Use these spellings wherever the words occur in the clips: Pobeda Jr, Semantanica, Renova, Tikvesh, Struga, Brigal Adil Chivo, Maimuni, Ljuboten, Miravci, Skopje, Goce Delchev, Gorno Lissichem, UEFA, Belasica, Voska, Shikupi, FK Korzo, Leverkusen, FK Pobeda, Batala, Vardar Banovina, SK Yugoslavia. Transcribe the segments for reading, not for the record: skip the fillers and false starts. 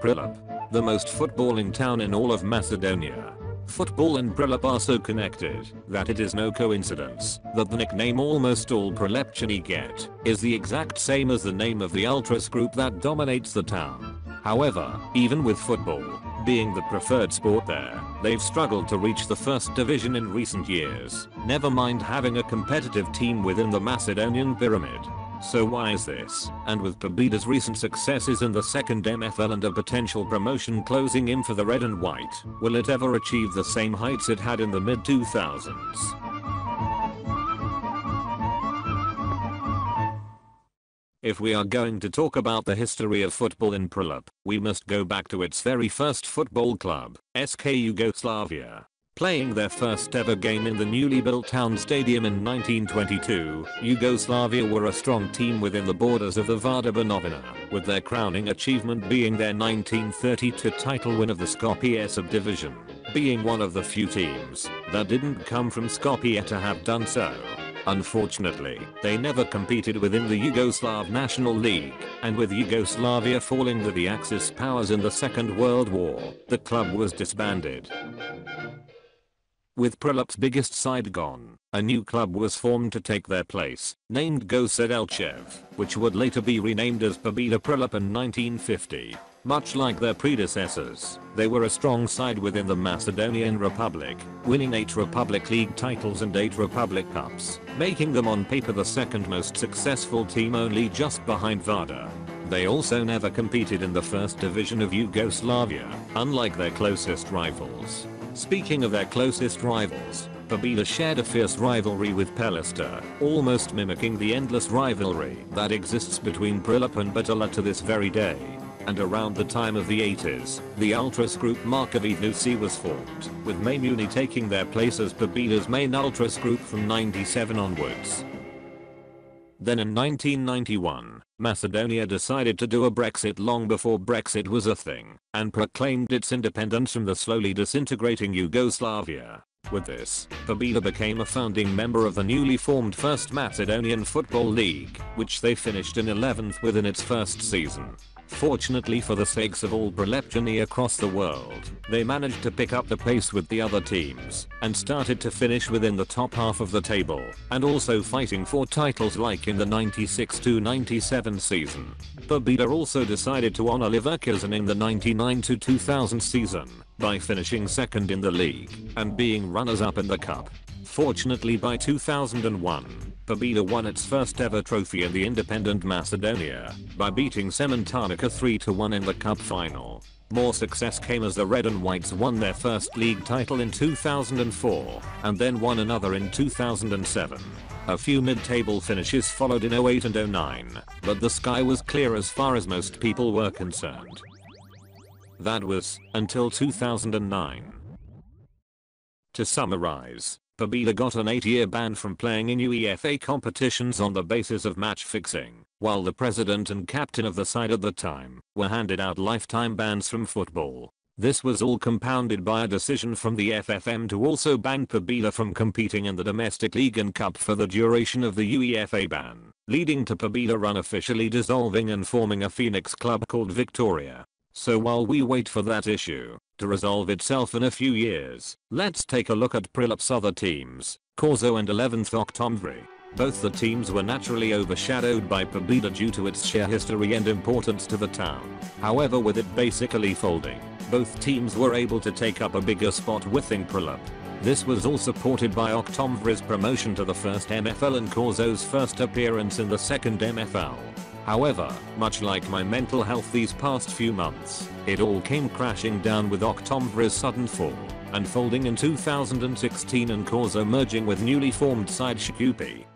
Prilep, the most footballing town in all of Macedonia. Football and Prilep are so connected that it is no coincidence that the nickname almost all Prilepchani get is the exact same as the name of the ultras group that dominates the town. However, even with football being the preferred sport there, they've struggled to reach the first division in recent years, never mind having a competitive team within the Macedonian pyramid. So why is this? And with Pobeda's recent successes in the second MFL and a potential promotion closing in for the red and white, will it ever achieve the same heights it had in the mid-2000s? If we are going to talk about the history of football in Prilep, we must go back to its very first football club, SK Yugoslavia. Playing their first ever game in the newly built town stadium in 1922, Yugoslavia were a strong team within the borders of the Vardar Banovina, with their crowning achievement being their 1932 title win of the Skopje subdivision, being one of the few teams that didn't come from Skopje to have done so. Unfortunately, they never competed within the Yugoslav National League, and with Yugoslavia falling to the Axis powers in the Second World War, the club was disbanded. With Prilep's biggest side gone, a new club was formed to take their place, named Goce Delchev, which would later be renamed as Pobeda Prilep in 1950. Much like their predecessors, they were a strong side within the Macedonian Republic, winning 8 Republic League titles and 8 Republic Cups, making them on paper the second most successful team, only just behind Vardar. They also never competed in the first division of Yugoslavia, unlike their closest rivals. Speaking of their closest rivals, Pobeda shared a fierce rivalry with Pelister, almost mimicking the endless rivalry that exists between Prilep and Batala to this very day. And around the time of the 80s, the ultras group Markovid Nusi was formed, with Maimuni taking their place as Pobeda's main ultras group from 1997 onwards. Then in 1991, Macedonia decided to do a Brexit long before Brexit was a thing, and proclaimed its independence from the slowly disintegrating Yugoslavia. With this, Pobeda became a founding member of the newly formed First Macedonian Football League, which they finished in 11th within its first season. Fortunately for the sakes of all Prilepchani across the world, they managed to pick up the pace with the other teams, and started to finish within the top half of the table, and also fighting for titles like in the 96-97 season. Pobeda also decided to honor Leverkusen in the 99-2000 season, by finishing second in the league, and being runners-up in the cup. Fortunately by 2001, Pobeda won its first ever trophy in the independent Macedonia by beating Semantanica 3-1 in the cup final. More success came as the Red and Whites won their first league title in 2004 and then won another in 2007. A few mid-table finishes followed in 2008 and 2009, but the sky was clear as far as most people were concerned. That was until 2009. To summarize, Pobeda got an 8-year ban from playing in UEFA competitions on the basis of match fixing, while the president and captain of the side at the time were handed out lifetime bans from football. This was all compounded by a decision from the FFM to also ban Pobeda from competing in the domestic league and cup for the duration of the UEFA ban, leading to Pobeda unofficially dissolving and forming a Phoenix club called Victoria. So while we wait for that issue to resolve itself in a few years, let's take a look at Prilep's other teams, Korzo and 11 Oktomvri. Both the teams were naturally overshadowed by Pobeda due to its sheer history and importance to the town. However, with it basically folding, both teams were able to take up a bigger spot within Prilep. This was all supported by Oktomvri's promotion to the first MFL and Korzo's first appearance in the second MFL. However, much like my mental health these past few months, it all came crashing down with Oktomvri's sudden fall, and folding in 2016 and Korzo merging with newly formed side Shikupi.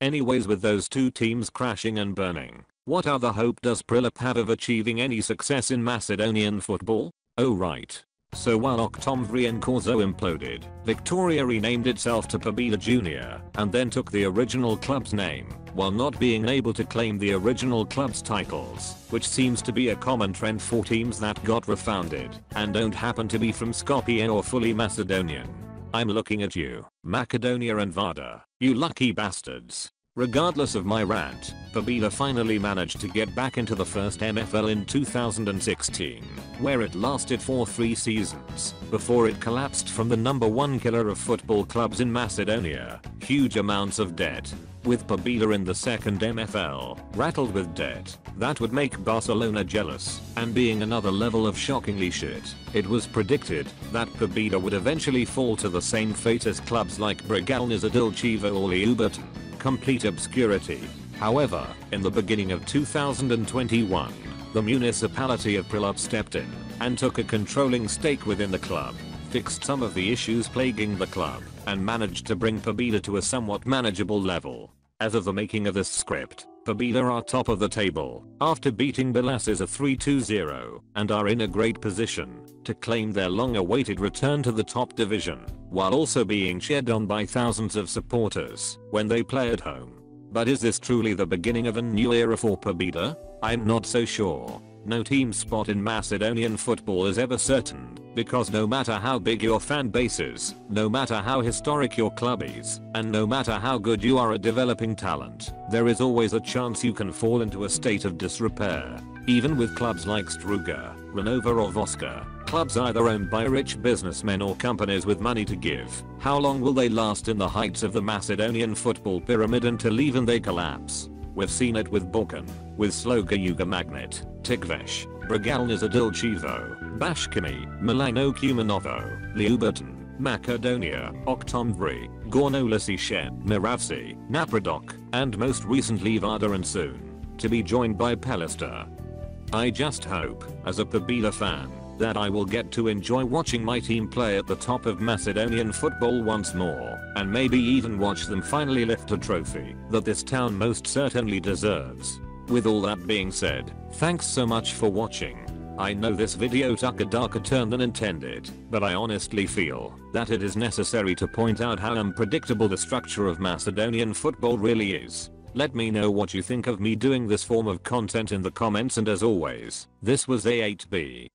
Anyways, with those two teams crashing and burning, what other hope does Prilep have of achieving any success in Macedonian football? Oh right. So while Oktomvri and Korzo imploded, Victoria renamed itself to Pobeda Jr. and then took the original club's name, while not being able to claim the original club's titles, which seems to be a common trend for teams that got refounded and don't happen to be from Skopje or fully Macedonian. I'm looking at you, Macedonia and Vardar, you lucky bastards. Regardless of my rant, Pobeda finally managed to get back into the first MFL in 2016, where it lasted for 3 seasons, before it collapsed from the #1 killer of football clubs in Macedonia, huge amounts of debt. With Pobeda in the second MFL, rattled with debt, that would make Barcelona jealous, and being another level of shockingly shit, it was predicted that Pobeda would eventually fall to the same fate as clubs like Brigal Adil Chivo or Lioubert. Complete obscurity. However, in the beginning of 2021, the municipality of Prilep stepped in and took a controlling stake within the club, fixed some of the issues plaguing the club, and managed to bring Pobeda to a somewhat manageable level. As of the making of this script, Pobeda are top of the table after beating Belasica 3-0 and are in a great position to claim their long-awaited return to the top division, while also being cheered on by thousands of supporters when they play at home. But is this truly the beginning of a new era for Pobeda? I'm not so sure. No team spot in Macedonian football is ever certain, because no matter how big your fan base is, no matter how historic your club is, and no matter how good you are at developing talent, there is always a chance you can fall into a state of disrepair. Even with clubs like Struga, Renova or Voska, clubs either owned by rich businessmen or companies with money to give, how long will they last in the heights of the Macedonian football pyramid until even they collapse? We've seen it with Balkan, with Sloga Yuga Magnet, Tikvesh, Brigal Adil Chivo, Bashkimi, Milano Kumanovo, Ljuboten, Macedonia, Oktomvri, Gorno Lissichem, Miravci, Napredok, and most recently Vardar, and soon to be joined by Pelister. I just hope, as a Pobeda fan, that I will get to enjoy watching my team play at the top of Macedonian football once more, and maybe even watch them finally lift a trophy that this town most certainly deserves. With all that being said, thanks so much for watching. I know this video took a darker turn than intended, but I honestly feel that it is necessary to point out how unpredictable the structure of Macedonian football really is. Let me know what you think of me doing this form of content in the comments, and as always, this was A8B.